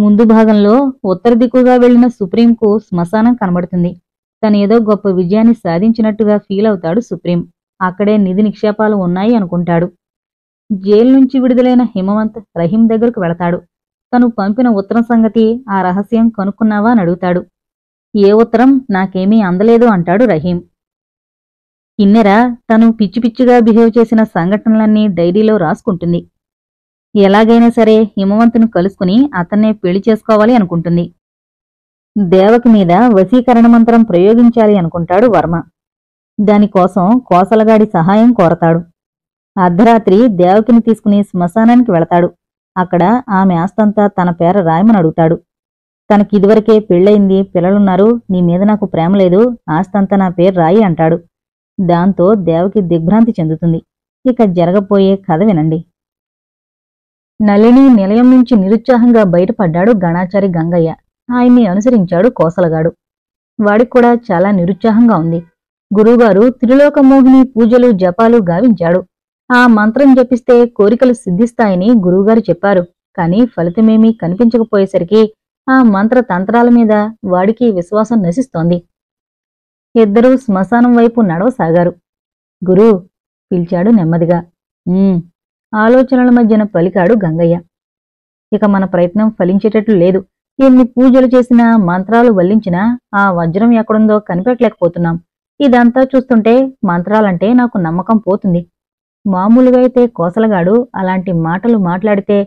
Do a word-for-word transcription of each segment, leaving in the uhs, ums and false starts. ముందు భాగంలో ఉత్తర దిక్కుగా వెళ్లిన సుప్రీంకు శ్మశానం కనబడుతుంది. తనేదో గొప్ప విజయాన్ని సాధించినట్టుగా ఫీల్ అవుతాడు సుప్రీం. అక్కడే నిధి నిక్షేపాలు ఉన్నాయి అనుకుంటాడు. జైలు నుంచి విడుదలైన హిమవంత్ రహీం దగ్గరకు వెళతాడు. తను పంపిన ఉత్తరం సంగతి, ఆ రహస్యం కనుక్కున్నావా అని అడుగుతాడు. ఏ ఉత్తరం? నాకేమీ అందలేదు అంటాడు రహీం. ఇన్నెరా తను పిచ్చి పిచ్చిగా బిహేవ్ చేసిన సంఘటనలన్నీ డైరీలో రాసుకుంటుంది. ఎలాగైనా సరే హిమవంతుని కలుసుకుని అతన్నే పెళ్లి చేసుకోవాలి అనుకుంటుంది. దేవకి మీద వశీకరణ మంత్రం ప్రయోగించాలి అనుకుంటాడు వర్మ. దానికోసం కోసలగాడి సహాయం కోరతాడు. అర్ధరాత్రి దేవకిని తీసుకుని శ్మశానానికి వెళతాడు. అక్కడ ఆమె ఆస్తంతా తన పేర రాయమని అడుగుతాడు. తనకిదివరకే పెళ్ళయింది, పిల్లలున్నారు, నీ మీద నాకు ప్రేమ లేదు, ఆస్తంతా నా పేరు రాయి అంటాడు. దాంతో దేవకి దిగ్భ్రాంతి చెందుతుంది. ఇక జరగబోయే కథ వినండి. నళిని నిలయం నుంచి నిరుత్సాహంగా బయటపడ్డాడు గణాచారి గంగయ్య. ఆయన్ని అనుసరించాడు కోసలగాడు. వాడికి కూడా చాలా నిరుత్సాహంగా ఉంది. గురువుగారు త్రిలోకమోహిని పూజలు జపాలు గావించాడు. ఆ మంత్రం జపిస్తే కోరికలు సిద్ధిస్తాయని గురువుగారు చెప్పారు. కానీ ఫలితమేమీ కనిపించకపోయేసరికి ఆ మంత్ర తంత్రాల మీద వాడికి విశ్వాసం నశిస్తోంది. ఇద్దరూ శ్మశానం వైపు నడవసాగారు. గురు పిలిచాడు నెమ్మదిగా. ఆలోచనల మధ్యన పలికాడు గంగయ్య. ఇక మన ప్రయత్నం ఫలించేటట్లు లేదు. ఎన్ని పూజలు చేసినా మంత్రాలు వల్లించినా ఆ వజ్రం ఎక్కడుందో కనిపెట్టలేకపోతున్నాం. ఇదంతా చూస్తుంటే మంత్రాలంటే నాకు నమ్మకం పోతుంది. మామూలుగా అయితే కోసలగాడు అలాంటి మాటలు మాట్లాడితే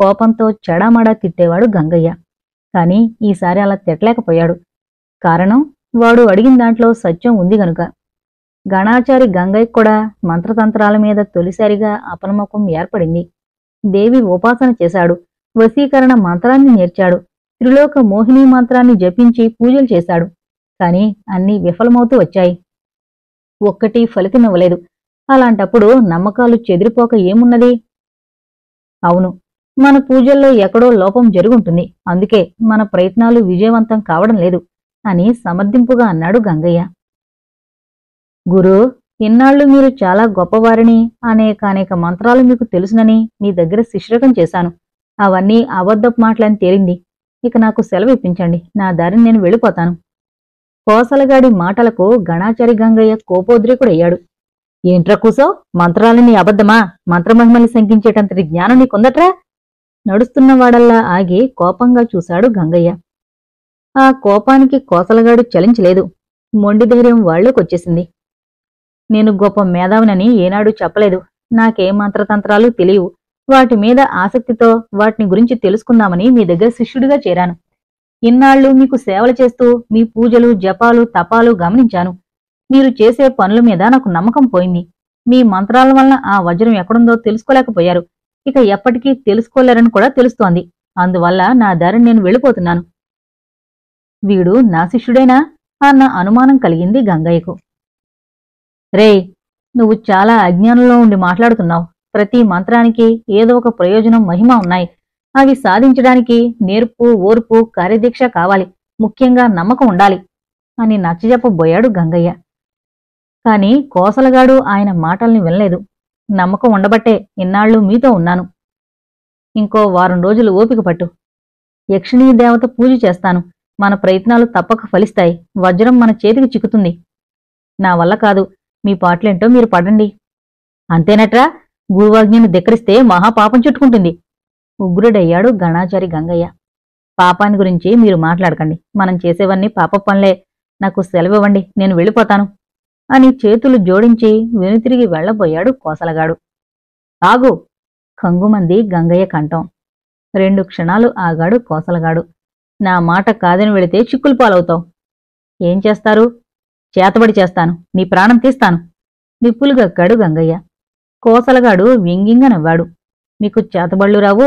కోపంతో చెడామడా తిట్టేవాడు గంగయ్య. కానీ ఈసారి అలా తిట్టలేకపోయాడు. కారణం, వాడు అడిగిన దాంట్లో సత్యం ఉంది గనుక. గణాచారి గంగయ్య కూడా మంత్రతంత్రాల మీద తొలిసారిగా అపనమ్మకం ఏర్పడింది. దేవి ఉపాసన చేశాడు. వశీకరణ మంత్రాన్ని నేర్చాడు. త్రిలోక మోహిని మంత్రాన్ని జపించి పూజలు చేశాడు. కానీ అన్నీ విఫలమవుతూ వచ్చాయి. ఒక్కటి ఫలితమివ్వలేదు. అలాంటప్పుడు నమ్మకాలు చెదిరిపోక ఏమున్నది? అవును, మన పూజల్లో ఎక్కడో లోపం జరుగుంటుంది. అందుకే మన ప్రయత్నాలు విజయవంతం కావడం లేదు అని సమర్థింపుగా అన్నాడు గంగయ్య. గురు, ఇన్నాళ్ళు మీరు చాలా గొప్పవారని, అనేకానేక మంత్రాలు మీకు తెలుసునని మీ దగ్గర శిష్యకం చేశాను. అవన్నీ అబద్ధపు మాటలని తేలింది. ఇక నాకు సెలవు ఇప్పించండి. నా దారిని నేను వెళ్ళిపోతాను. కోసలగాడి మాటలకు గణాచారి గంగయ్య కోపోద్రేకుడయ్యాడు. ఏంట్రా కూసో, మంత్రాలని అబద్ధమా? మంత్రమహిమల్ని శంకించేటంతటి జ్ఞానం నీకుందట్రా? నడుస్తున్న వాడల్లా ఆగి కోపంగా చూశాడు గంగయ్య. ఆ కోపానికి కోసలగాడు చలించలేదు. మొండి ధైర్యం వాళ్లకొచ్చేసింది. నేను గొప్ప మేధావునని ఏనాడు చెప్పలేదు. నాకే మంత్రతంత్రాలు తెలియవు. వాటి మీద ఆసక్తితో వాటిని గురించి తెలుసుకుందామని మీ దగ్గర శిష్యుడిగా చేరాను. ఇన్నాళ్ళు మీకు సేవలు చేస్తూ మీ పూజలు జపాలు తపాలు గమనించాను. మీరు చేసే పనుల మీద నాకు నమ్మకం పోయింది. మీ మంత్రాల వలన ఆ వజ్రం ఎక్కడుందో తెలుసుకోలేకపోయారు. ఇక ఎప్పటికీ తెలుసుకోలేరని కూడా తెలుస్తోంది. అందువల్ల నా దారిని నేను వెళ్ళిపోతున్నాను. వీడు నా శిష్యుడేనా అన్న అనుమానం కలిగింది గంగయ్యకు. రే, నువ్వు చాలా అజ్ఞానంలో ఉండి మాట్లాడుతున్నావు. ప్రతి మంత్రానికి ఏదో ఒక ప్రయోజనం మహిమ ఉన్నాయి. అవి సాధించడానికి నేర్పు ఓర్పు కార్యదీక్ష కావాలి. ముఖ్యంగా నమ్మకం ఉండాలి అని నచ్చజెప్పబోయాడు గంగయ్య. కాని కోసలగాడు ఆయన మాటల్ని వినలేదు. నమ్మకం ఉండబట్టే ఇన్నాళ్ళు మీతో ఉన్నాను. ఇంకో వారం రోజులు ఓపిక పట్టు. యక్షిణీ దేవత పూజ చేస్తాను. మన ప్రయత్నాలు తప్పక ఫలిస్తాయి. వజ్రం మన చేతికి చిక్కుతుంది. నా వల్ల కాదు. మీ పాటలేంటో మీరు పడండి. అంతేనట్రా? గురువాజ్ఞను ధిక్కరిస్తే మహాపాపం చుట్టుకుంటుంది ఉగ్రుడయ్యాడు గణాచారి గంగయ్య. పాపాన్ని గురించి మీరు మాట్లాడకండి. మనం చేసేవన్నీ పాప పనులే. నాకు సెలవివ్వండి. నేను వెళ్ళిపోతాను అని చేతులు జోడించి వెనుతిరిగి వెళ్లబోయాడు కోసలగాడు. ఆగు! కంగుమంది గంగయ్య కంఠం. రెండు క్షణాలు ఆగాడు కోసలగాడు. నా మాట కాదని వెళితే చిక్కులు పాలవుతావు. ఏం చేస్తారు? చేతబడి చేస్తాను. నీ ప్రాణం తీస్తాను. నిప్పులు గక్కాడు గంగయ్య. కోసలగాడు వ్యంగ్యంగా నవ్వాడు. మీకు చేతబళ్ళు రావు,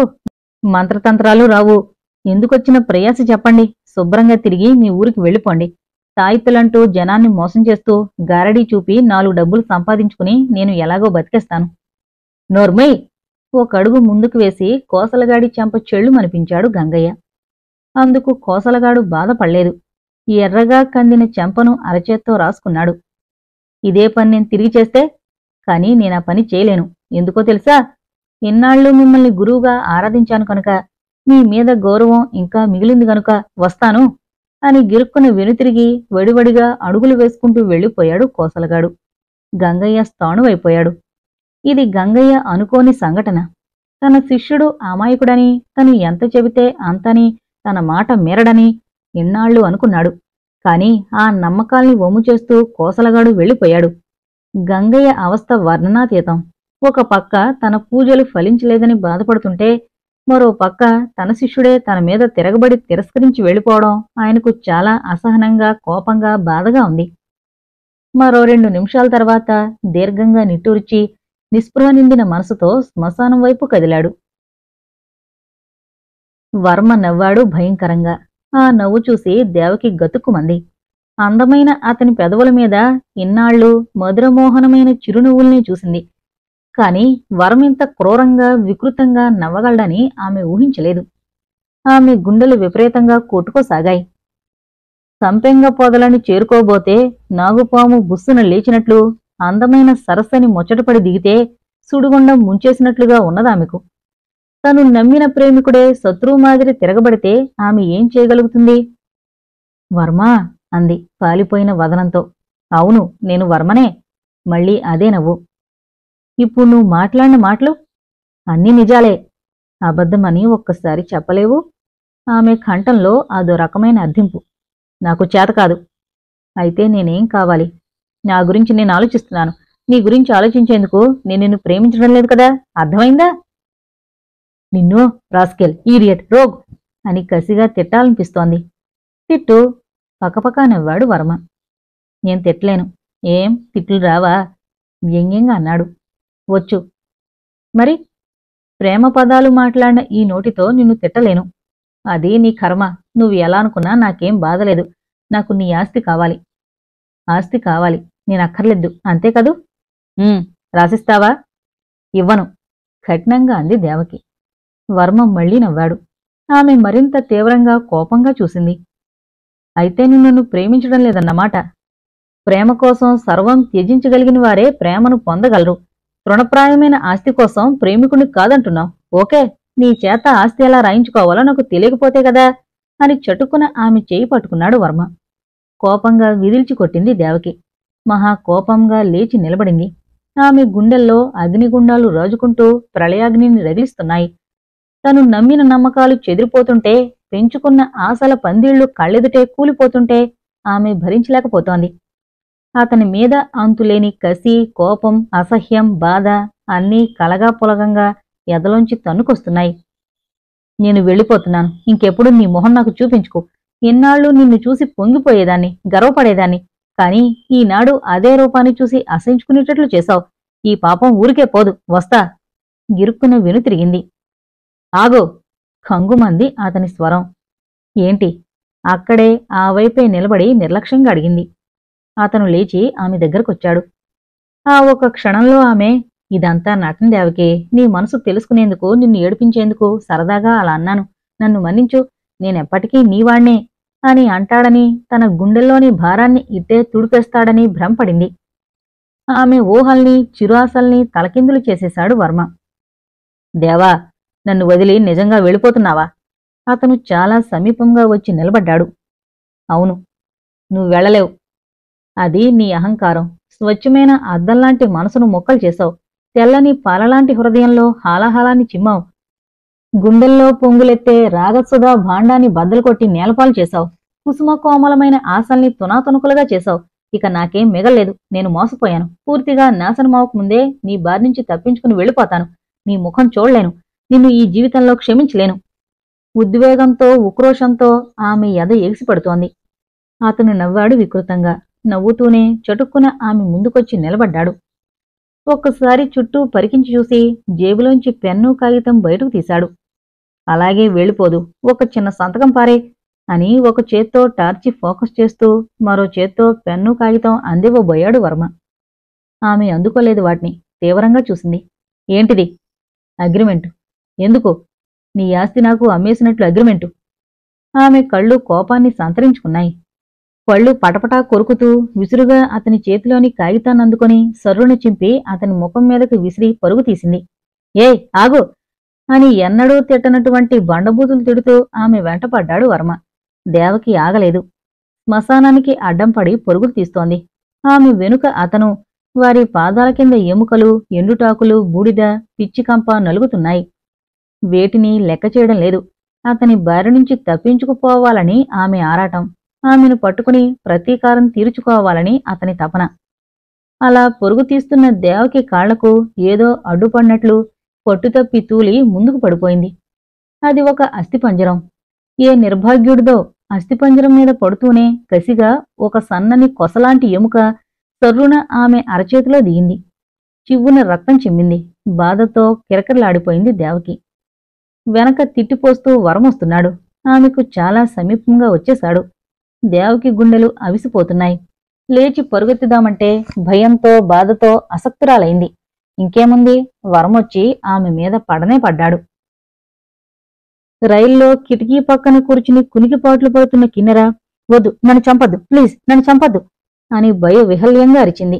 మంత్రతంత్రాలు రావు. ఎందుకొచ్చిన ప్రయాస చెప్పండి. శుభ్రంగా తిరిగి మీ ఊరికి వెళ్ళిపోండి. తాయితులంటూ జనాన్ని మోసం చేస్తూ గారడీ చూపి నాలుగు డబ్బులు సంపాదించుకుని నేను ఎలాగో బతికేస్తాను. నోర్మై! ఒక అడుగు ముందుకు వేసి కోసలగాడి చెంప చెళ్ళు మనిపించాడు గంగయ్య. అందుకు కోసలగాడు బాధపడలేదు. ఎర్రగా కందిన చెంపను అరచేత్తో రాసుకున్నాడు. ఇదే పని నేను తిరిగి చేస్తే? కానీ నేనా పని చేయలేను. ఎందుకో తెలుసా? ఇన్నాళ్ళు మిమ్మల్ని గురువుగా ఆరాధించాను కనుక నీ మీద గౌరవం ఇంకా మిగిలింది గనుక వస్తాను అని గిరుక్కున వెనుతిరిగి వడివడిగా అడుగులు వేసుకుంటూ వెళ్ళిపోయాడు కోసలగాడు. గంగయ్య స్థాణువైపోయాడు. ఇది గంగయ్య అనుకోని సంఘటన. తన శిష్యుడు అమాయకుడని, తను ఎంత చెబితే అంతని తన మాట మేరడని ఎన్నాళ్ళు అనుకున్నాడు. కాని ఆ నమ్మకాల్ని వమ్ము చేస్తూ కోసలగాడు వెళ్ళిపోయాడు. గంగయ్య అవస్థ వర్ణనాతీతం. ఒక పక్క తన పూజలు ఫలించలేదని బాధపడుతుంటే మరో పక్క తన శిష్యుడే తన మీద తిరగబడి తిరస్కరించి వెళ్ళిపోవడం ఆయనకు చాలా అసహనంగా, కోపంగా, బాధగా ఉంది. మరో రెండు నిమిషాల తర్వాత దీర్ఘంగా నిట్టూర్చి నిస్పృహ నిందిన మనసుతో శ్మశానం వైపు కదిలాడు. వర్మ నవ్వాడు భయంకరంగా. ఆ నవ్వు చూసి దేవకి గతుక్కుమంది. అందమైన అతని పెదవుల మీద ఇన్నాళ్ళు మధురమోహనమైన చిరునవ్వుల్ని చూసింది. కాని వరమింత క్రూరంగా, వికృతంగా నవ్వగలడని ఆమె ఊహించలేదు. ఆమె గుండెలు విపరీతంగా కొట్టుకోసాగాయి. సంపెంగ పొదలని చేరుకోబోతే నాగుపాము బుస్సున లేచినట్లు అందమైన సరస్సని ముచ్చటపడి దిగితే సుడిగుండం ముంచేసినట్లుగా ఉన్నదామెకు. తను నమ్మిన ప్రేమికుడే శత్రువు మాదిరి తిరగబడితే ఆమె ఏం చేయగలుగుతుంది? వర్మా అంది పాలిపోయిన వదనంతో. అవును, నేను వర్మనే. మళ్ళీ అదే నవ్వు. ఇప్పుడు నువ్వు మాట్లాడిన మాటలు అన్నీ నిజాలే. అబద్ధమని ఒక్కసారి చెప్పలేవు. ఆమె కంఠంలో అదో రకమైన అర్థింపు. నాకు చేత కాదు. అయితే నేనేం కావాలి? నా గురించి నేను ఆలోచిస్తున్నాను. నీ గురించి ఆలోచించేందుకు నేను నిన్ను ప్రేమించడం లేదు కదా, అర్థమైందా? నిన్ను రాస్కెల్, ఈడియట్, రోగ్ అని కసిగా తిట్టాలనిపిస్తోంది. తిట్టు పక్కపక్క నవ్వాడు వర్మ. నేను తిట్టలేను. ఏం తిట్లు రావా? వ్యంగ్యంగా అన్నాడు. వచ్చు. మరి ప్రేమ పదాలు మాట్లాడిన ఈ నోటితో నిన్ను తిట్టలేను. అది నీ కర్మ. నువ్వు ఎలా అనుకున్నా నాకేం బాధలేదు. నాకు నీ ఆస్తి కావాలి. ఆస్తి కావాలి, నేను అక్కర్లేదు, అంతే కదూ? రాసిస్తావా? ఇవ్వను, కఠినంగా అంది దేవకి. వర్మ మళ్లీ నవ్వాడు. ఆమె మరింత తీవ్రంగా, కోపంగా చూసింది. అయితే నిన్ను ప్రేమించడం లేదన్నమాట. ప్రేమ కోసం సర్వం త్యజించగలిగిన వారే ప్రేమను పొందగలరు. తృణప్రాయమైన ఆస్తి కోసం ప్రేమికుని కాదంటున్నావు. ఓకే, నీ చేత ఆస్తి ఎలా రాయించుకోవాలో నాకు తెలియకపోతే కదా అని చటుకున ఆమె చేయి పట్టుకున్నాడు వర్మ. కోపంగా విదిల్చి కొట్టింది దేవకి. మహా కోపంగా లేచి నిలబడింది. ఆమె గుండెల్లో అగ్నిగుండాలు రాజుకుంటూ ప్రళయాగ్నిని రగిలిస్తున్నాయి. తను నమ్మిన నమ్మకాలు చెదిరిపోతుంటే, పెంచుకున్న ఆశల పందిళ్లు కళ్ళెదుటే కూలిపోతుంటే ఆమె భరించలేకపోతోంది. అతని మీద అంతులేని కసి, కోపం, అసహ్యం, బాధ అన్నీ కలగా పొలగంగా ఎదలోంచి తన్నుకొస్తున్నాయి. నేను వెళ్ళిపోతున్నాను. ఇంకెప్పుడు నీ మొహం నాకు చూపించుకో. ఎన్నాళ్ళు నిన్ను చూసి పొంగిపోయేదాన్ని, గర్వపడేదాన్ని. కాని ఈనాడు అదే రూపాన్ని చూసి అసహించుకునేటట్లు చేశావు. ఈ పాపం ఊరికే పోదు. వస్తా. గిరుక్కున వెనుతిరిగింది. ఆగో, కంగుమంది అతని స్వరం. ఏంటి? అక్కడే ఆ వైపే నిలబడి నిర్లక్ష్యంగా అడిగింది. అతను లేచి ఆమె దగ్గరకొచ్చాడు. ఆ ఒక క్షణంలో ఆమె, ఇదంతా నటన దేవకి. నీ మనసు తెలుసుకునేందుకు, నిన్ను ఏడిపించేందుకు సరదాగా అలా అన్నాను. నన్ను మన్నించు. నేనెప్పటికీ నీవాణ్ణే అని అంటాడని, తన గుండెల్లోని భారాన్ని ఇట్టే తుడిపేస్తాడని భ్రమపడింది. ఆమె ఊహల్ని, చిరాసల్ని తలకిందులు చేసేశాడు వర్మ. దేవా, నన్ను వదిలి నిజంగా వెళ్ళిపోతున్నావా? అతను చాలా సమీపంగా వచ్చి నిలబడ్డాడు. అవును. నువ్వు వెళ్ళలేవు. అది నీ అహంకారం. స్వచ్ఛమైన అద్దంలాంటి మనసును మొక్కలు చేశావు. తెల్లని పాలలాంటి హృదయంలో హాలాహలాన్ని చిమ్మావు. గుండెల్లో పొంగులెత్తే రాగసుధా భాండాన్ని బద్దలు కొట్టి నేలపాలు చేశావు. కుసుమ కోమలమైన ఆశల్ని తునాతునుకులుగా చేశావు. ఇక నాకేం మిగలేదు. నేను మోసపోయాను. పూర్తిగా నాశనమావక ముందే నీ బారి నుంచి తప్పించుకుని వెళ్ళిపోతాను. నీ ముఖం చూడలేను. నిన్ను ఈ జీవితంలో క్షమించలేను. ఉద్వేగంతో, ఉక్రోషంతో ఆమె ఎద ఎగిసిపడుతోంది. అతను నవ్వాడు వికృతంగా. నవ్వుతూనే చటుక్కున ఆమె ముందుకొచ్చి నిలబడ్డాడు. ఒక్కసారి చుట్టూ పరికించి చూసి జేబులోంచి పెన్ను, కాగితం బయటకు తీశాడు. అలాగే వెళ్ళిపోదు. ఒక చిన్న సంతకం పారే అని ఒక చేత్తో టార్చి ఫోకస్ చేస్తూ మరో చేత్తో పెన్ను, కాగితం అందివ్వబోయాడు వర్మ. ఆమె అందుకోలేదు వాటిని. తీవ్రంగా చూసింది. ఏంటిది? అగ్రిమెంటు. ఎందుకు? నీ ఆస్తి నాకు అమ్మేసినట్లు అగ్రిమెంటు. ఆమె కళ్ళు కోపాన్ని సంతరించుకున్నాయి. పళ్ళు పటపటా కొరుకుతూ విసురుగా అతని చేతిలోని కాగితాన్ని అందుకొని సర్రును చింపి అతని ముఖం మీదకి విసిరి పరుగు తీసింది. ఏ ఆగు! అని ఎన్నడూ తిట్టనటువంటి బండబూతులు తిడుతూ ఆమె వెంటపడ్డాడు వర్మ. దేవకి ఆగలేదు. శ్మశానానికి అడ్డంపడి పొరుగులు తీస్తోంది. ఆమె వెనుక అతను. వారి పాదాల కింద ఎముకలు, ఎండుటాకులు, బూడిద, పిచ్చికంప నలుగుతున్నాయి. వేటిని లెక్క చేయడం లేదు. అతని బారి నుంచి తప్పించుకుపోవాలని ఆమె ఆరాటం, ఆమెను పట్టుకుని ప్రతీకారం తీర్చుకోవాలని అతని తపన. అలా పొరుగు తీస్తున్న దేవకి కాళ్లకు ఏదో అడ్డుపడినట్లు పట్టుతప్పి తూలి ముందుకు పడిపోయింది. అది ఒక అస్థిపంజరం. ఏ నిర్భాగ్యుడిదో అస్థిపంజరం మీద పడుతూనే కసిగా ఒక సన్నని కొసలాంటి ఎముక సర్రున ఆమె అరచేతిలో దిగింది. చివ్వున రక్తం చిమ్మింది. బాధతో కిరకిరలాడిపోయింది దేవకి. వెనక తిట్టిపోస్తూ వరమొస్తున్నాడు. ఆమెకు చాలా సమీపంగా వచ్చేశాడు. దేవకి గుండెలు అవిసిపోతున్నాయి. లేచి పరుగెత్తుదామంటే భయంతో బాధతో అసక్తురాలైంది. ఇంకేముంది, వరమొచ్చి ఆమె మీద పడనే పడ్డాడు. రైల్లో కిటికీ పక్కన కూర్చుని కునికిపాట్లు పడుతున్న కిన్నెర, వద్దు, నన్ను చంపద్దు, ప్లీజ్ నన్ను చంపద్దు అని భయవిహల్యంగా అరిచింది.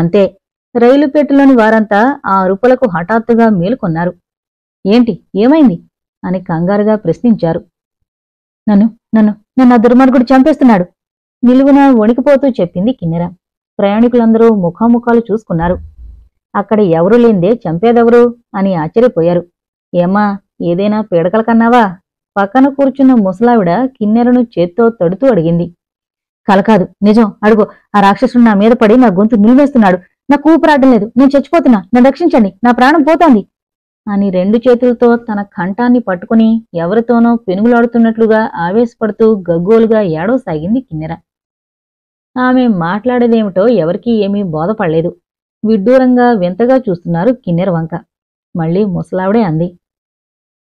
అంతే, రైలు పెట్టెలోని వారంతా ఆ అరుపులకు హఠాత్తుగా మేలుకొన్నారు. ఏంటి, ఏమైంది అని కంగారుగా ప్రశ్నించారు. నన్ను నన్ను నన్ను ఆ దుర్మార్గుడు చంపేస్తున్నాడు నిలువున వణికిపోతూ చెప్పింది కిన్నెర. ప్రయాణికులందరూ ముఖాముఖాలు చూసుకున్నారు. అక్కడ ఎవరూ లేందే చంపేదెవరు అని ఆశ్చర్యపోయారు. ఏమా, ఏదైనా పీడకల కన్నావా? పక్కన కూర్చున్న ముసలావిడ కిన్నెరను చేత్తో తడుతూ అడిగింది. కలకాదు, నిజం, అడుగు. ఆ రాక్షసుడు నా మీద పడి నా గొంతు నిలివేస్తున్నాడు. నాకు ఊపిరాడడం లేదు. నేను చచ్చిపోతున్నా, నన్ను రక్షించండి, నా ప్రాణం పోతోంది అని రెండు చేతులతో తన కంఠాన్ని పట్టుకుని ఎవరితోనో పెనుగులాడుతున్నట్లుగా ఆవేశపడుతూ గగ్గోలుగా ఏడవసాగింది కిన్నెర. ఆమె మాట్లాడేదేమిటో ఎవరికీ ఏమీ బోధపడలేదు. విడ్డూరంగా వింతగా చూస్తున్నారు కిన్నెర వంక. మళ్ళీ ముసలావిడే అంది,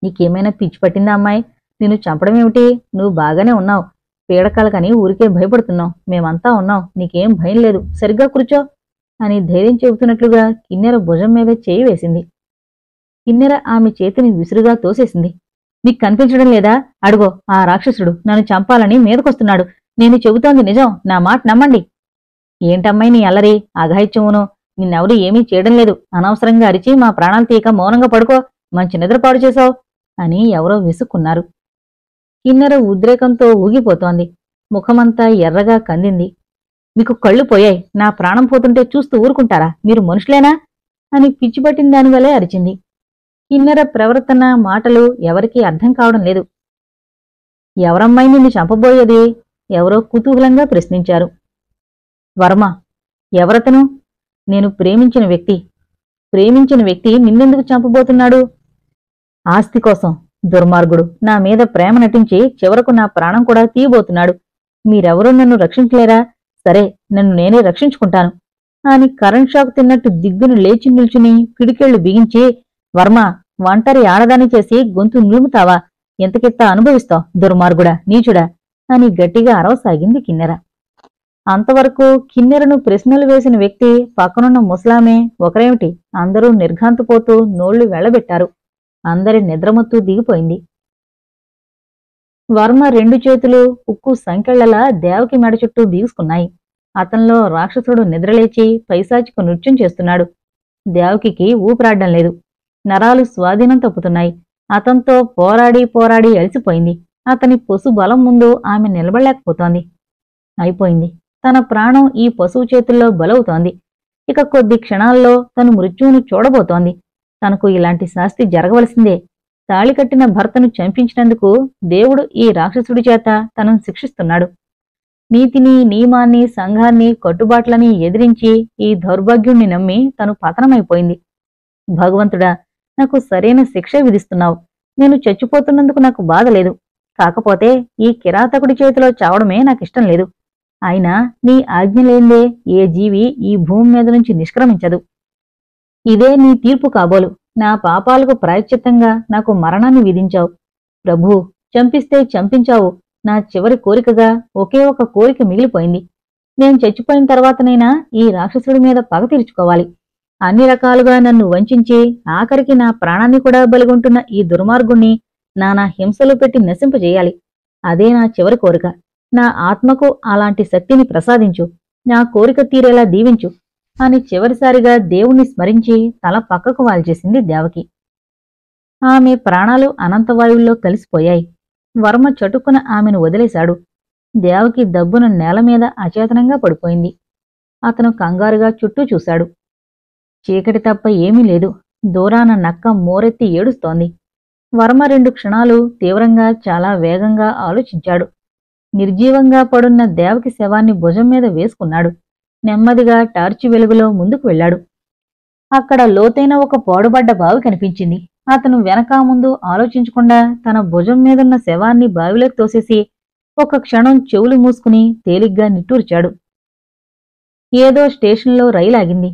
నీకేమైనా పిచ్చి పట్టిందా అమ్మాయి? నిన్ను చంపడమేమిటి? నువ్వు బాగానే ఉన్నావు. పీడకాలకని ఊరికే భయపడుతున్నావు. మేమంతా ఉన్నాం, నీకేం భయం లేదు, సరిగ్గా కూర్చో అని ధైర్యం చెబుతున్నట్లుగా కిన్నెర భుజం మీద చేయి వేసింది. కిన్నెర ఆమె చేతిని విసురుగా తోసేసింది. నీకు కనిపించడం లేదా? అడుగో, ఆ రాక్షసుడు నన్ను చంపాలని మీదకొస్తున్నాడు. నేను చెబుతోంది నిజం, నా మాట నమ్మండి. ఏంటమ్మాయి నీ అల్లరి, అఘాయిత్యమును? నిన్నెవరూ ఏమీ చేయడం లేదు. అనవసరంగా అరిచి మా ప్రాణాలు తీయక మౌనంగా పడుకో, మంచి నిద్రపాటు చేశావు అని ఎవరో విసుక్కున్నారు. కిన్నెర ఉద్రేకంతో ఊగిపోతోంది. ముఖమంతా ఎర్రగా కందింది. మీకు కళ్ళు పోయాయి? నా ప్రాణం పోతుంటే చూస్తూ ఊరుకుంటారా? మీరు మనుషులేనా అని పిచ్చిపట్టిన దానివలే అరిచింది. కిన్నెర ప్రవర్తన, మాటలు ఎవరికీ అర్థం కావడం లేదు. ఎవరమ్మాయి నిన్ను చంపబోయేది? ఎవరో కుతూహలంగా ప్రశ్నించారు. వర్మ. ఎవరతను? నేను ప్రేమించిన వ్యక్తి. ప్రేమించిన వ్యక్తి నిన్నెందుకు చంపబోతున్నాడు? ఆస్తి కోసం. దుర్మార్గుడు నా మీద ప్రేమ నటించి చివరకు నా ప్రాణం కూడా తీయబోతున్నాడు. మీరెవరూ నన్ను రక్షించలేరా? సరే, నన్ను నేనే రక్షించుకుంటాను అని కరెంట్ షాక్ తిన్నట్టు దిగ్గును లేచి నిల్చుని పిడికేళ్లు బిగించి, వర్మ, ఒంటరి ఆడదాన్ని చేసి గొంతు నిలుముతావా? ఎంతకెత్త అనుభవిస్తావు దుర్మార్గుడా, నీచుడా అని గట్టిగా అరవసాగింది కిన్నెర. అంతవరకు కిన్నెరను ప్రశ్నలు వేసిన వ్యక్తి పక్కనున్న ముసలామే ఒకరేమిటి అందరూ నిర్ఘాంతపోతూ నోళ్లు వెళ్లబెట్టారు. అందరి నిద్రమత్తు దిగిపోయింది. వర్మ రెండు చేతులు ఉక్కు సంకెళ్లలా దేవకి మెడ చుట్టూ బిగుసుకున్నాయి. అతనిలో రాక్షసుడు నిద్రలేచి పైశాచిక నృత్యం చేస్తున్నాడు. దేవకి ఊపిరాడడం లేదు. నరాలు స్వాధీనం తప్పుతున్నాయి. అతనితో పోరాడి పోరాడి అలసిపోయింది. అతని పశు బలం ముందు ఆమె నిలబడలేకపోతోంది. అయిపోయింది. తన ప్రాణం ఈ పశువు చేతుల్లో బలవుతోంది. ఇక కొద్ది క్షణాల్లో తను మృత్యువును చూడబోతోంది. తనకు ఇలాంటి శాస్తి జరగవలసిందే. తాళి కట్టిన భర్తను చంపించినందుకు దేవుడు ఈ రాక్షసుడి చేత తనను శిక్షిస్తున్నాడు. నీతిని, నియమాన్ని, సంఘాన్ని, కట్టుబాట్లని ఎదిరించి ఈ దౌర్భాగ్యుణ్ణి నమ్మి తను పతనమైపోయింది. భగవంతుడా, నాకు సరైన శిక్ష విధిస్తున్నావు. నేను చచ్చిపోతున్నందుకు నాకు బాధ లేదు. కాకపోతే ఈ కిరాతకుడి చేతిలో చావడమే నాకిష్టం లేదు. అయినా నీ ఆజ్ఞ లేనిదే ఏ జీవి ఈ భూమి మీద నుంచి నిష్క్రమించదు. ఇదే నీ తీర్పు కాబోలు. నా పాపాలకు ప్రాయశ్చిత్తంగా నాకు మరణాన్ని విధించావు ప్రభూ. చంపిస్తే చంపించావు. నా చివరి కోరికగా ఒకే ఒక కోరిక మిగిలిపోయింది. నేను చచ్చిపోయిన తర్వాతనైనా ఈ రాక్షసుడి మీద పగ తీర్చుకోవాలి. అన్ని రకాలుగా నన్ను వంచించి ఆఖరికి నా ప్రాణాన్ని కూడా బలిగొంటున్న ఈ దుర్మార్గుణ్ణి నానా హింసలు పెట్టి నశింపజేయాలి. అదే నా చివరి కోరిక. నా ఆత్మకు అలాంటి శక్తిని ప్రసాదించు. నా కోరిక తీరేలా దీవించు అని చివరిసారిగా దేవుణ్ణి స్మరించి తల పక్కకు వాల్చేసింది దేవకి. ఆమె ప్రాణాలు అనంతవాయువుల్లో కలిసిపోయాయి. వర్మ చటుక్కున ఆమెను వదిలేశాడు. దేవకి దబ్బున నేల మీద అచేతనంగా పడిపోయింది. అతను కంగారుగా చుట్టూ చూశాడు. చీకటి తప్ప ఏమీ లేదు. దూరాన నక్క మోరెత్తి ఏడుస్తోంది. వర్మ రెండు క్షణాలు తీవ్రంగా చాలా వేగంగా ఆలోచించాడు. నిర్జీవంగా పడున్న దేవకి శవాన్ని భుజం మీద వేసుకున్నాడు. నెమ్మదిగా టార్చి వెలుగులో ముందుకు వెళ్ళాడు. అక్కడ లోతైన ఒక పాడుబడ్డ బావి కనిపించింది. అతను వెనక ముందు ఆలోచించకుండా తన భుజం మీదున్న శవాన్ని బావిలోకి తోసేసి ఒక క్షణం చెవులు మూసుకుని తేలిగ్గా నిట్టూర్చాడు. ఏదో స్టేషన్లో రైలాగింది.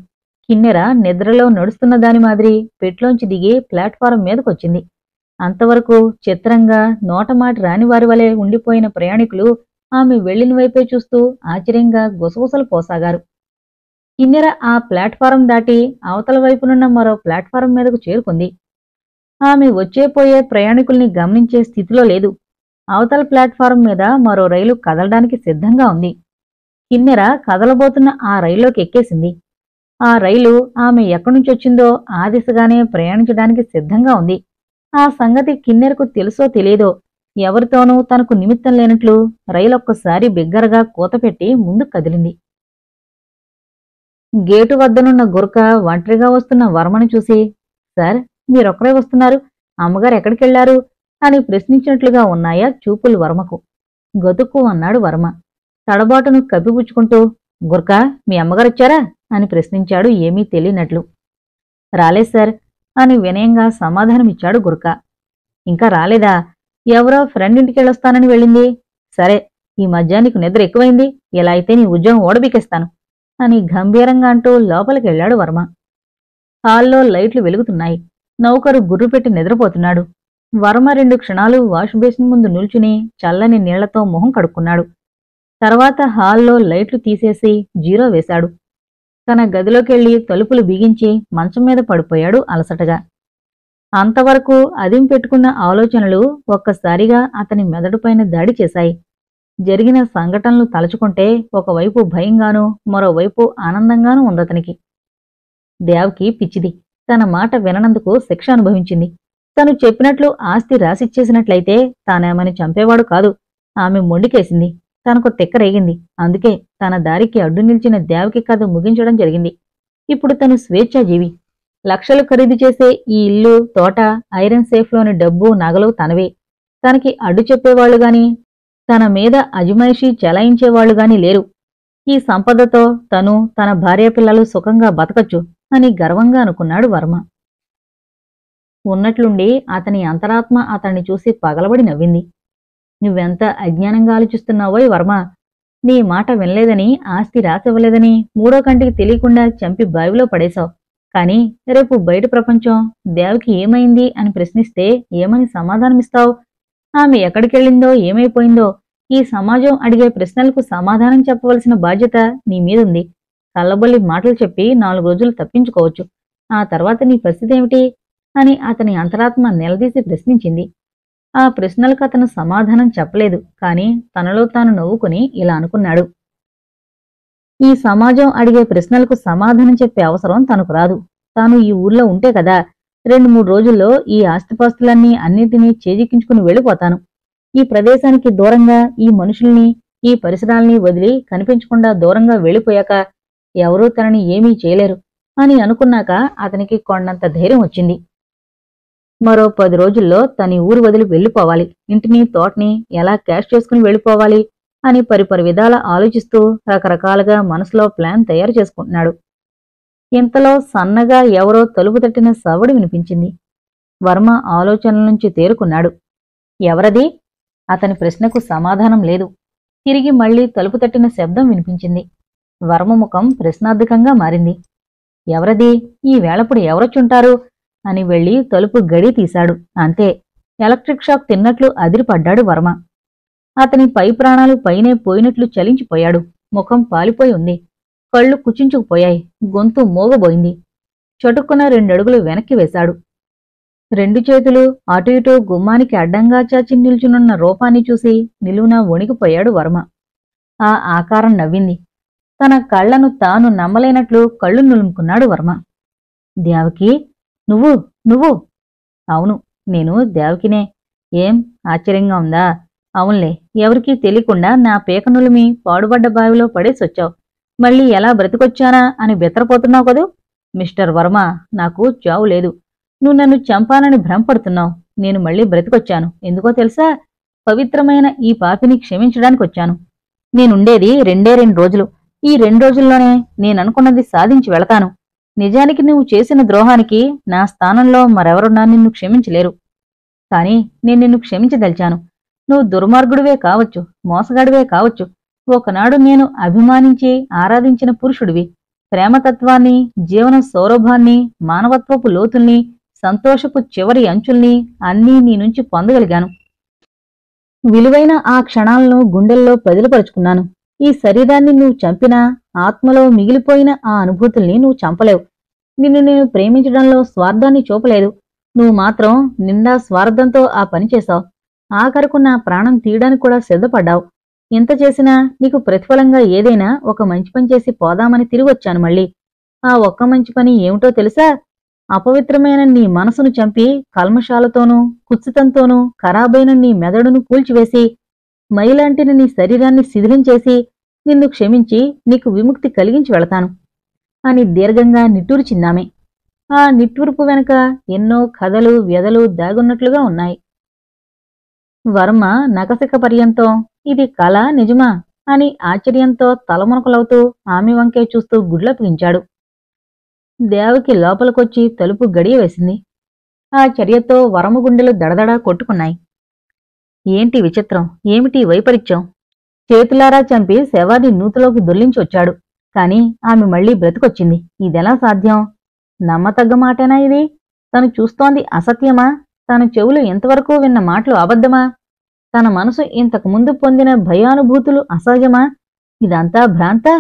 కిన్నెర నిద్రలో నడుస్తున్న దాని మాదిరి పెట్లోంచి దిగి ప్లాట్ఫారం మీదకొచ్చింది. అంతవరకు చిత్రంగా నోటమాట రాని వారి వలె ఉండిపోయిన ప్రయాణికులు ఆమె వెళ్లిన వైపే చూస్తూ ఆశ్చర్యంగా గుసగుసలు పోసాగారు. కిన్నెర ఆ ప్లాట్ఫారం దాటి అవతల వైపునున్న మరో ప్లాట్ఫారం మీదకు చేరుకుంది. ఆమె వచ్చేపోయే ప్రయాణికుల్ని గమనించే స్థితిలో లేదు. అవతల ప్లాట్ఫారం మీద మరో రైలు కదలడానికి సిద్ధంగా ఉంది. కిన్నెర కదలబోతున్న ఆ రైల్లోకి ఎక్కేసింది. ఆ రైలు ఆమె ఎక్కడి నుంచి వచ్చిందో ఆ దిశగానే ప్రయాణించడానికి సిద్ధంగా ఉంది. ఆ సంగతి కిన్నెరకు తెలుసో తెలియదో ఎవరితోనూ తనకు నిమిత్తం లేనట్లు రైలొక్కసారి బిగ్గరగా కూతపెట్టి ముందు కదిలింది. గేటు వద్దనున్న గురక ఒంటరిగా వస్తున్న వర్మను చూసి, "సార్, మీరొక్కరే వస్తున్నారు, అమ్మగారు ఎక్కడికెళ్లారు?" అని ప్రశ్నించినట్లుగా ఉన్నాయా చూపులు వర్మకు. "గతుక్కు" అన్నాడు వర్మ తడబాటును కప్పిపుచ్చుకుంటూ. "గురకా, మీ అమ్మగారొచ్చారా?" అని ప్రశ్నించాడు ఏమీ తెలియనట్లు. "రాలేదు సార్" అని వినయంగా సమాధానమిచ్చాడు గురక. "ఇంకా రాలేదా? ఎవరో ఫ్రెండ్ ఇంటికెళ్ళొస్తానని వెళ్ళింది." "సరే, ఈ మధ్యానికి నిద్ర ఎక్కువైంది. ఇలా అయితే నీ ఉద్యోగం ఓడబీకేస్తాను" అని గంభీరంగా అంటూ లోపలికి వెళ్ళాడు వర్మ. హాల్లో లైట్లు వెలుగుతున్నాయి. నౌకరు గుర్రు పెట్టి నిద్రపోతున్నాడు. వర్మ రెండు క్షణాలు వాష్ బేసిన్ ముందు నిల్చుని చల్లని నీళ్లతో మొహం కడుక్కున్నాడు. తర్వాత హాల్లో లైట్లు తీసేసి జీరో వేశాడు. తన గదిలోకెళ్ళి తలుపులు బిగించి మంచం మీద పడిపోయాడు అలసటగా. అంతవరకు అదిం పెట్టుకున్న ఆలోచనలు ఒక్కసారిగా అతని మెదడుపైన దాడి చేశాయి. జరిగిన సంఘటనలు తలచుకుంటే ఒకవైపు భయంగానూ మరోవైపు ఆనందంగానూ ఉందతనికి. దేవకి పిచ్చిది. తన మాట విననందుకు శిక్ష అనుభవించింది. తను చెప్పినట్లు ఆస్తి రాసిచ్చేసినట్లయితే తానేమని చంపేవాడు కాదు. ఆమె మొండికేసింది. తనకు తిక్కరేగింది. అందుకే తన దారికి అడ్డు నిలిచిన దేవకి కథ ముగించడం జరిగింది. ఇప్పుడు తను స్వేచ్ఛాజీవి. లక్షలు ఖరీదు చేసే ఈ ఇల్లు, తోట, ఐరన్ సేఫ్లోని డబ్బు, నగలు తనవే. తనకి అడ్డు చెప్పేవాళ్లు గాని తన మీద అజమాయిషీ చెలాయించేవాళ్లు గాని లేరు. ఈ సంపదతో తను, తన భార్య, పిల్లలు సుఖంగా బతకచ్చు అని గర్వంగా అనుకున్నాడు వర్మ. ఉన్నట్లుండి అతని అంతరాత్మ అతన్ని చూసి పగలబడి నవ్వింది. "నువ్వెంత అజ్ఞానంగా ఆలోచిస్తున్నావోయ్ వర్మ. నీ మాట వినలేదని, ఆస్తి రాసివ్వలేదని మూడో కంటికి తెలియకుండా చంపి బావిలో పడేశావు. కానీ రేపు బయట ప్రపంచం దేవకి ఏమైంది అని ప్రశ్నిస్తే ఏమని సమాధానమిస్తావు? ఆమె ఎక్కడికెళ్ళిందో, ఏమైపోయిందో ఈ సమాజం అడిగే ప్రశ్నలకు సమాధానం చెప్పవలసిన బాధ్యత నీ మీదుంది. కళ్ళబొల్లి మాటలు చెప్పి నాలుగు రోజులు తప్పించుకోవచ్చు. ఆ తర్వాత నీ పరిస్థితి ఏమిటి?" అని అతని అంతరాత్మ నిలదీసి ప్రశ్నించింది. ఆ ప్రశ్నలకు అతను సమాధానం చెప్పలేదు. కానీ తనలో తాను నవ్వుకుని ఇలా అనుకున్నాడు, ఈ సమాజం అడిగే ప్రశ్నలకు సమాధానం చెప్పే అవసరం తనకు రాదు. తాను ఈ ఊర్లో ఉంటే కదా రెండు మూడు రోజుల్లో ఈ ఆస్తిపాస్తులన్నీ అన్నిటినీ చేజిక్కించుకుని వెళ్ళిపోతాను. ఈ ప్రదేశానికి దూరంగా, ఈ మనుషుల్ని, ఈ పరిసరాల్ని వదిలి కనిపించకుండా దూరంగా వెళ్ళిపోయాక ఎవరూ తనని ఏమీ చేయలేరు అని అనుకున్నాక అతనికి కొండంత ధైర్యం వచ్చింది. మరో పది రోజుల్లో తన ఊరు వదిలి వెళ్ళిపోవాలి. ఇంటిని, తోటని ఎలా క్యాష్ చేసుకుని వెళ్ళిపోవాలి అని పరిపరి విధాల ఆలోచిస్తూ రకరకాలుగా మనసులో ప్లాన్ తయారు చేసుకుంటున్నాడు. ఇంతలో సన్నగా ఎవరో తలుపు తట్టిన సవడి వినిపించింది. వర్మ ఆలోచనల నుంచి తేరుకున్నాడు. "ఎవరది?" అతని ప్రశ్నకు సమాధానం లేదు. తిరిగి మళ్లీ తలుపు తట్టిన శబ్దం వినిపించింది. వర్మ ముఖం ప్రశ్నార్థకంగా మారింది. "ఎవరది? ఈ వేళప్పుడు ఎవరొచ్చుంటారు?" అని వెళ్ళి తలుపు గడి తీశాడు. అంతే, ఎలక్ట్రిక్ షాక్ తిన్నట్లు అదిరిపడ్డాడు వర్మ. అతని పై ప్రాణాలు పైనే పోయినట్లు చలించిపోయాడు. ముఖం పాలిపోయి ఉంది. కళ్ళు కుచించుకుపోయాయి. గొంతు మోగబోయింది. చటుక్కున రెండడుగులు వెనక్కి వేశాడు. రెండు చేతులు అటు ఇటు గుమ్మానికి అడ్డంగా చాచి నిల్చునున్న రూపాన్ని చూసి నిలువునా వణికిపోయాడు వర్మ. ఆ ఆకారం నవ్వింది. తన కళ్లను తాను నమ్మలేనట్లు కళ్ళు నులుముకున్నాడు వర్మ. "దేవకి, నువ్వు నువ్వు అవును, నేను దేవకినే ఏం ఆశ్చర్యంగా ఉందా? అవునులే, ఎవరికీ తెలియకుండా నా పేకనులిమి పాడుబడ్డ బావిలో పడేసొచ్చావు, మళ్ళీ ఎలా బ్రతికొచ్చానా అని బెత్తరపోతున్నావు కదూ. మిస్టర్ వర్మ, నాకు చావు లేదు, నువ్వు నన్ను చంపానని భ్రమపడుతున్నావు. నేను మళ్ళీ బ్రతికొచ్చాను, ఎందుకో తెలుసా? పవిత్రమైన ఈ పాపిని క్షమించడానికి వచ్చాను. నేనుండేది రెండే రెండు రోజులు, ఈ రెండు రోజుల్లోనే నేననుకున్నది సాధించి వెళతాను. నిజానికి నువ్వు చేసిన ద్రోహానికి నా స్థానంలో మరెవరున్నా నిన్ను క్షమించలేరు, కానీ నేను నిన్ను క్షమించదలిచాను. నువ్వు దుర్మార్గుడివే కావచ్చు, మోసగాడివే కావచ్చు, ఒకనాడు నేను అభిమానించి ఆరాధించిన పురుషుడివి. ప్రేమతత్వాన్ని, జీవన సౌరభాన్ని, మానవత్వపు లోతుల్ని, సంతోషపు చివరి అంచుల్ని అన్నీ నీ నుంచి పొందగలిగాను. విలువైన ఆ క్షణాలను గుండెల్లో పదిలపరుచుకున్నాను. ఈ శరీరాన్ని నువ్వు చంపినా ఆత్మలో మిగిలిపోయిన ఆ అనుభూతుల్ని నువ్వు చంపలేవు. నిన్ను నేను ప్రేమించడంలో స్వార్థాన్ని చూపలేదు, నువ్వు మాత్రం నిండా స్వార్థంతో ఆ పనిచేశావు. ఆఖరుకు నా ప్రాణం తీయడానికి కూడా సిద్ధపడ్డావు. ఎంత చేసినా నీకు ప్రతిఫలంగా ఏదైనా ఒక మంచి పని చేసి పోదామని తిరిగొచ్చాను. మళ్ళీ ఆ ఒక్క మంచి పని ఏమిటో తెలుసా? అపవిత్రమైన నీ మనసును చంపి కల్మషాలతోనూ కుత్సితంతోనూ ఖరాబైన నీ మెదడును కూల్చివేసి మైలాంటిన నీ శరీరాన్ని శిథిలించేసి నిన్ను క్షమించి నీకు విముక్తి కలిగించి వెళతాను అని దీర్ఘంగా నిట్టూర్చిందామే. ఆ నిట్టూర్పు వెనుక ఎన్నో కథలు వ్యధలు దాగున్నట్లుగా ఉన్నాయి. వర్మ నకసిక పర్యంతం, ఇది కళ నిజమా అని ఆశ్చర్యంతో తలమునకలవుతూ ఆమె వంకే చూస్తూ గుడ్లపించాడు. దేవకి లోపలికొచ్చి తలుపు గడియ వేసింది. ఆ చర్యతో వరమ గుండెలు దడదడా కొట్టుకున్నాయి. ఏంటి విచిత్రం, ఏమిటి వైపరీత్యం? చేతులారా చంపి శవాన్ని నూతులోకి దొల్లించి వచ్చాడు, కాని ఆమె మళ్లీ బ్రతికొచ్చింది. ఇదెలా సాధ్యం? నమ్మతగ్గ మాటేనా ఇది? తను చూస్తోంది అసత్యమా? తన చెవులు ఎంతవరకు విన్న మాటలు అబద్ధమా? తన మనసు ఇంతకు ముందు పొందిన భయానుభూతులు అసహజమా? ఇదంతా భ్రాంతా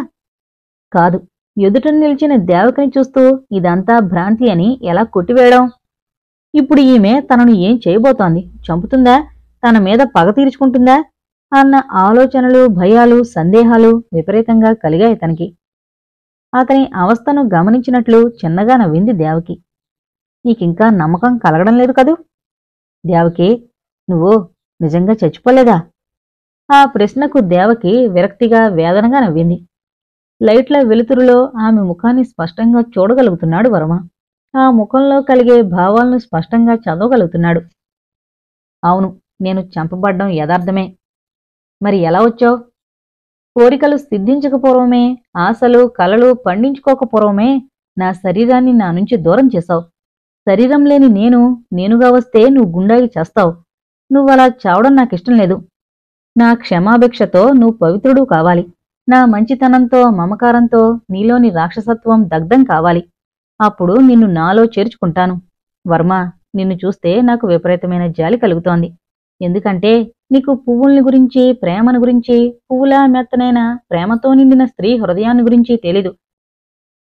కాదు. ఎదుట నిలిచిన దేవకిని చూస్తూ ఇదంతా భ్రాంతి అని ఎలా కొట్టివేయడం? ఇప్పుడు ఈమె తనను ఏం చేయబోతోంది? చంపుతుందా? తన మీద పగ తీర్చుకుంటుందా అన్న ఆలోచనలు, భయాలు, సందేహాలు విపరీతంగా కలిగాయి తనకి. అతని అవస్థను గమనించినట్లు చిన్నగా నవ్వింది దేవకి. నీకింకా నమ్మకం కలగడం లేదు కదూ దేవకి? నువ్వు నిజంగా చచ్చిపోలేదా? ఆ ప్రశ్నకు దేవకి విరక్తిగా వేదనగా నవ్వింది. లైట్ల వెలుతురులో ఆమె ముఖాన్ని స్పష్టంగా చూడగలుగుతున్నాడు వర్మ. ఆ ముఖంలో కలిగే భావాలను స్పష్టంగా చదవగలుగుతున్నాడు. అవును, నేను చంపబడ్డం యథార్థమే. మరి ఎలా వచ్చావు? కోరికలు సిద్ధించకపోవడమే, ఆశలు కలలు పండించుకోకపోవడమే నా శరీరాన్ని నా నుంచి దూరం చేశావు. శరీరం లేని నేను నేనుగా వస్తే నువ్వు గుండాగి చేస్తావు. నువ్వలా చావడం నాకిష్టం లేదు. నా క్షమాభిక్షతో నువ్వు పవిత్రుడు కావాలి. నా మంచితనంతో, మమకారంతో నీలోని రాక్షసత్వం దగ్ధం కావాలి. అప్పుడు నిన్ను నాలో చేర్చుకుంటాను. వర్మ, నిన్ను చూస్తే నాకు విపరీతమైన జాలి కలుగుతోంది. ఎందుకంటే నీకు పువ్వుల్ని గురించి, ప్రేమను గురించి, పువ్వులా మెత్తనైన ప్రేమతో నిండిన స్త్రీ హృదయాన్ని గురించి తెలీదు.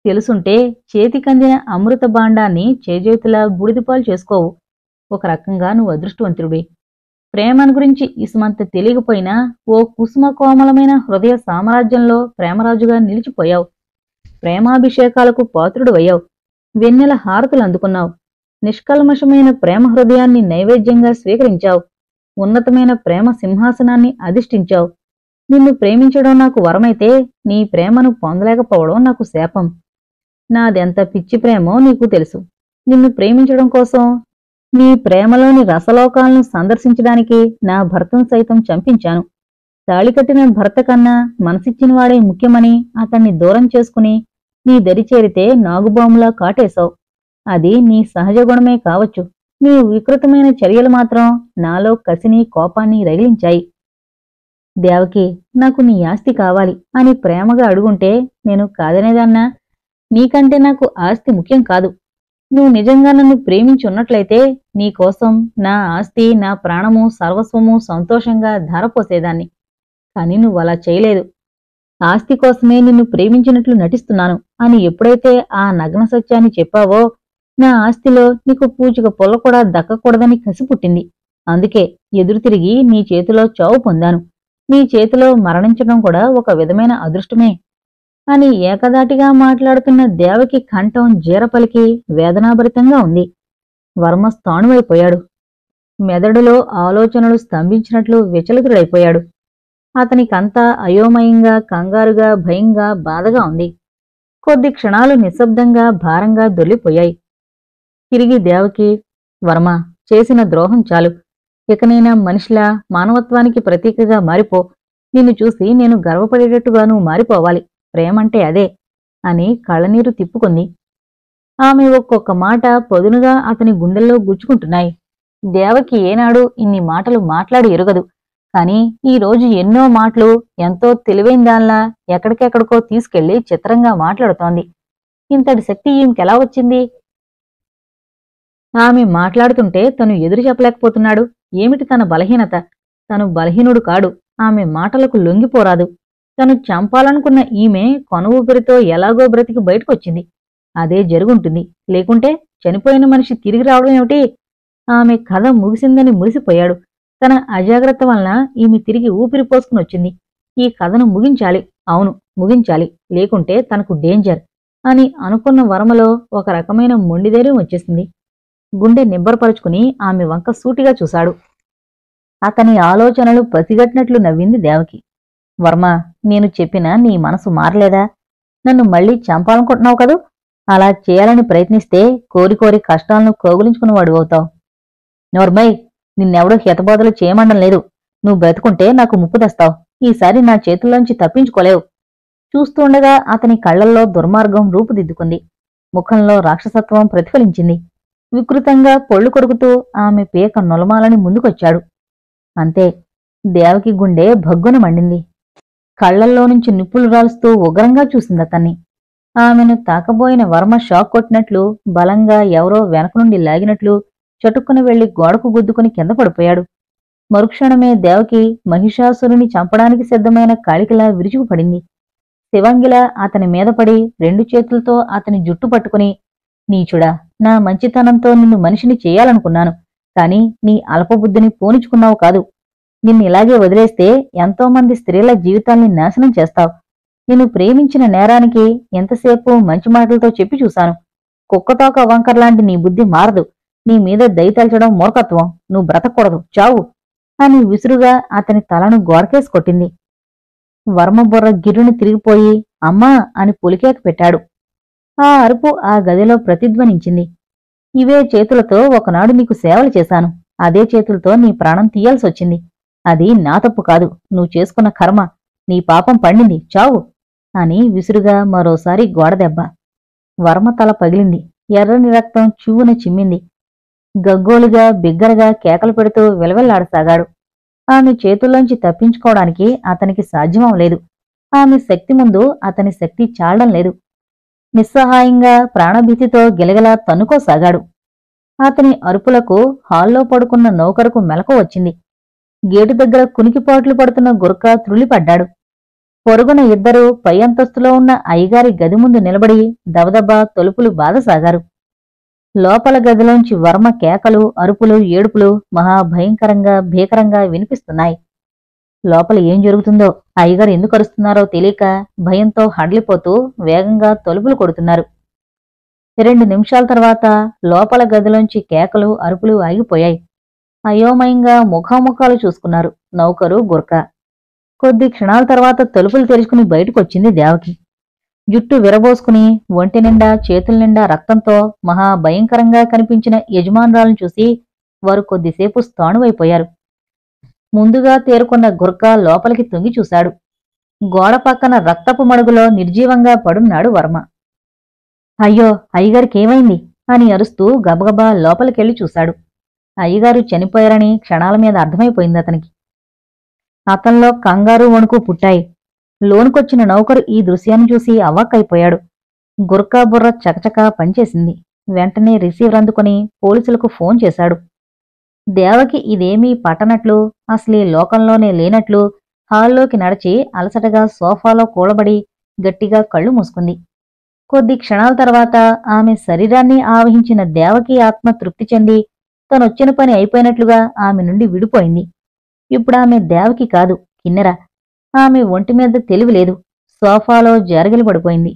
తెలుసుంటే చేతికందిన అమృత బాండాన్ని చేజేతులా బుడిదిపాలు చేసుకోవు. ఒక రకంగా నువ్వు అదృష్టవంతుడివి. ప్రేమను గురించి ఇసుమంత తెలియకపోయినా ఓ కుసుమ కోమలమైన హృదయ సామ్రాజ్యంలో ప్రేమరాజుగా నిలిచిపోయావు. ప్రేమాభిషేకాలకు పాత్రుడు అయ్యావు. వెన్నెల హారతులు అందుకున్నావు. నిష్కల్మషమైన ప్రేమ హృదయాన్ని నైవేద్యంగా స్వీకరించావు. ఉన్నతమైన ప్రేమ సింహాసనాన్ని అధిష్ఠించావు. నిన్ను ప్రేమించడం నాకు వరమైతే నీ ప్రేమను పొందలేకపోవడం నాకు శాపం. నాదెంత పిచ్చి ప్రేమో నీకు తెలుసు. నిన్ను ప్రేమించడం కోసం, నీ ప్రేమలోని రసలోకాలను సందర్శించడానికి నా భర్తను సైతం చంపించాను. తాళికట్టిన భర్త కన్నా మనసిచ్చినవాడే ముఖ్యమని అతన్ని దూరం చేసుకుని నీ దరి చేరితే నాగుబాములా కాటేశావు. అది నీ సహజ గుణమే కావచ్చు. నీ వికృతమైన చర్యలు మాత్రం నాలో కసిని, కోపాన్ని రగిలించాయి. దేవకి, నాకు నీ ఆస్తి కావాలి అని ప్రేమగా అడుగుంటే నేను కాదనేదన్నా. నీకంటే నాకు ఆస్తి ముఖ్యం కాదు. నువ్వు నిజంగా నన్ను ప్రేమించున్నట్లయితే నీకోసం నా ఆస్తి, నా ప్రాణము, సర్వస్వము సంతోషంగా ధారపోసేదాన్ని. కానీ నువ్వు అలా చేయలేదు. ఆస్తి కోసమే నిన్ను ప్రేమించినట్లు నటిస్తున్నాను అని ఎప్పుడైతే ఆ నగ్న సత్యాన్ని చెప్పావో నా ఆస్తిలో నీకు పూచిక పొల్ల కూడా దక్కకూడదని కసి పుట్టింది. అందుకే ఎదురు తిరిగి నీ చేతిలో చావు పొందాను. నీ చేతిలో మరణించడం కూడా ఒక విధమైన అదృష్టమే అని ఏకదాటిగా మాట్లాడుతున్న దేవకి కంఠం జీరపలికి వేదనాభరితంగా ఉంది. వర్మ స్థాణువైపోయాడు. మెదడులో ఆలోచనలు స్తంభించినట్లు విచలితుడైపోయాడు. అతనికంతా అయోమయంగా, కంగారుగా, భయంగా, బాధగా ఉంది. కొద్ది క్షణాలు నిశ్శబ్దంగా, భారంగా దొల్లిపోయాయి. తిరిగి దేవకి, వర్మ చేసిన ద్రోహం చాలు. ఇకనైనా మనిషిలా మానవత్వానికి ప్రతీకగా మారిపో. నిన్ను చూసి నేను గర్వపడేటట్టుగాను మారిపోవాలి. ప్రేమంటే అదే అని కళ్ళనీరు తిప్పుకుంది. ఆమె ఒక్కొక్క మాట పొదునుగా అతని గుండెల్లో గుచ్చుకుంటున్నాయి. దేవకి ఏనాడు ఇన్ని మాటలు మాట్లాడి ఎరుగదు. కానీ ఈరోజు ఎన్నో మాటలు ఎంతో తెలివైన దానిలా ఎక్కడికెక్కడికో తీసుకెళ్లి చిత్రంగా మాట్లాడుతోంది. ఇంతటి శక్తి ఈమెకెలా వచ్చింది? ఆమె మాట్లాడుతుంటే తను ఎదురు చెప్పలేకపోతున్నాడు. ఏమిటి తన బలహీనత? తను బలహీనుడు కాడు. ఆమె మాటలకు లొంగిపోరాదు. తను చంపాలనుకున్న ఈమె కొన ఊపిరితో ఎలాగో బ్రతికి బయటకొచ్చింది. అదే జరుగుంటుంది. లేకుంటే చనిపోయిన మనిషి తిరిగి రావడం ఏమిటి? ఆమె కథ ముగిసిందని మురిసిపోయాడు. తన అజాగ్రత్త వలన ఈమె తిరిగి ఊపిరి పోసుకుని వచ్చింది. ఈ కథను ముగించాలి. అవును, ముగించాలి. లేకుంటే తనకు డేంజర్ అని అనుకున్న వర్మలో ఒక రకమైన మొండిధైర్యం వచ్చేసింది. గుండె నిబ్బరపరుచుకుని ఆమె వంక సూటిగా చూశాడు. అతని ఆలోచనలు పసిగట్టినట్లు నవ్వింది దేవకి. వర్మ, నేను చెప్పినా నీ మనసు మారలేదా? నన్ను మళ్లీ చంపాలనుకుంటున్నావు కదూ? అలా చేయాలని ప్రయత్నిస్తే కోరికోరి కష్టాలను కోగులించుకున్నవాడు అవుతావు. నోర్మై, నిన్నెవడో హితబోధలు చేయమండం లేదు. నువ్వు బ్రతుకుంటే నాకు ముప్పు తెస్తావు. ఈసారి నా చేతుల్లోంచి తప్పించుకోలేవు. చూస్తుండగా అతని కళ్లల్లో దుర్మార్గం రూపుదిద్దుకుంది. ముఖంలో రాక్షసత్వం ప్రతిఫలించింది. వికృతంగా పొళ్లు కొరుకుతూ ఆమె పేక నొలమాలని ముందుకొచ్చాడు. అంతే, దేవకి గుండె భగ్గున మండింది. కళ్లల్లో నుంచి నిప్పులు రాలుస్తూ ఉగ్రంగా చూసింది అతన్ని. ఆమెను తాకబోయిన వర్మ షాక్ కొట్టినట్లు బలంగా ఎవరో వెనక నుండి లాగినట్లు చటుక్కున వెళ్లి గోడకు గుద్దుకుని కింద పడిపోయాడు. మరుక్షణమే దేవకి మహిషాసురుని చంపడానికి సిద్ధమైన కాళికలా విరుచుకుపడింది. శివంగిలా అతని మీద పడి రెండు చేతులతో అతని జుట్టు పట్టుకుని, నీచుడా, నా మంచితనంతో నిన్ను మనిషిని చేయాలనుకున్నాను. కాని నీ అల్పబుద్ధిని పోనించుకున్నావు కాదు. నిన్ను ఇలాగే వదిలేస్తే ఎంతో మంది స్త్రీల జీవితాల్ని నాశనం చేస్తావు. నిన్ను ప్రేమించిన నేరానికి ఎంతసేపు మంచి మాటలతో చెప్పి చూశాను. కుక్కతోక వంకర్లాంటి నీ బుద్ధి మారదు. నీ మీద దయతల్చడం మూర్ఖత్వం. నువ్వు బ్రతకూడదు, చావు అని విసురుగా అతని తలను గోరకేసి కొట్టింది. వర్మ బుర్ర గిర్రుని తిరిగిపోయి అమ్మా అని పులికేక పెట్టాడు. ఆ అరుపు ఆ గదిలో ప్రతిధ్వనించింది. ఇవే చేతులతో ఒకనాడు నీకు సేవలు చేశాను. అదే చేతులతో నీ ప్రాణం తీయాల్సొచ్చింది. అది నా తప్పు కాదు. నువ్వు చేసుకున్న కర్మ. నీ పాపం పండింది. చావు అని విసురుగా మరోసారి గోడదెబ్బ. వర్మ తల పగిలింది. ఎర్రని రక్తం చూవున చిమ్మింది. గగ్గోలుగా, బిగ్గరగా కేకలు పెడుతూ విలవెల్లాడసాగాడు. ఆమె చేతుల్లోంచి తప్పించుకోవడానికి అతనికి సాధ్యమవలేదు. ఆమె శక్తి ముందు అతని శక్తి చాలడం లేదు. నిస్సహాయంగా, ప్రాణభీతితో గిలగలా తన్నుకోసాగాడు. అతని అరుపులకు హాల్లో పడుకున్న నౌకరుకు మెలకువ వచ్చింది. గేటు దగ్గర కునికిపాట్లు పడుతున్న గురక త్రులిపడ్డాడు. పొరుగున ఇద్దరూ పై అంతస్తులో ఉన్న అయ్యగారి గది ముందు నిలబడి దబదబా తలుపులు బాధసాగారు. లోపల గదిలోంచి వర్మ కేకలు, అరుపులు, ఏడుపులు మహాభయంకరంగా, భీకరంగా వినిపిస్తున్నాయి. లోపల ఏం జరుగుతుందో, అయ్యగారు ఎందుకు అరుస్తున్నారో తెలియక భయంతో హడలిపోతూ వేగంగా తలుపులు కొడుతున్నారు. రెండు నిమిషాల తర్వాత లోపల గదిలోంచి కేకలు, అరుపులు ఆగిపోయాయి. అయోమయంగా ముఖాముఖాలు చూసుకున్నారు నౌకరు, గుర్కా. కొద్ది క్షణాల తర్వాత తలుపులు తెరుచుకుని బయటకొచ్చింది దేవకి. జుట్టు విరబోసుకుని, ఒంటి నిండా, చేతుల నిండా రక్తంతో మహాభయంకరంగా కనిపించిన యజమానురాలను చూసి వారు కొద్దిసేపు స్థాణువైపోయారు. ముందుగా తేరుకున్న గుర్కా లోపలికి తొంగి చూశాడు. గోడ పక్కన రక్తపు మడుగులో నిర్జీవంగా పడున్నాడు వర్మ. అయ్యో, అయ్యగారికేమైంది అని అరుస్తూ గబగబా లోపలికెళ్లి చూశాడు. అయ్యగారు చనిపోయారని క్షణాల మీద అర్థమైపోయింది అతనికి. అతనిలో కంగారు, వణుకు పుట్టాయి. లోనుకొచ్చిన నౌకరు ఈ దృశ్యాన్ని చూసి అవాక్కైపోయాడు. గుర్కా బుర్ర చకచకా పనిచేసింది. వెంటనే రిసీవర్ అందుకుని పోలీసులకు ఫోన్ చేశాడు. దేవకి ఇదేమీ పట్టనట్లు, అసలీ లోకంలోనే లేనట్లు హాల్లోకి నడిచి అలసటగా సోఫాలో కూలబడి గట్టిగా కళ్ళు మూసుకుంది. కొద్ది క్షణాల తర్వాత ఆమె శరీరాన్ని ఆవహించిన దేవకి ఆత్మ తృప్తి చెంది తనొచ్చిన పని అయిపోయినట్లుగా ఆమె నుండి విడిపోయింది. ఇప్పుడు ఆమె దేవకి కాదు, కిన్నెర. ఆమె ఒంటి మీద తెలివి లేదు. సోఫాలో జారగిలి పడిపోయింది.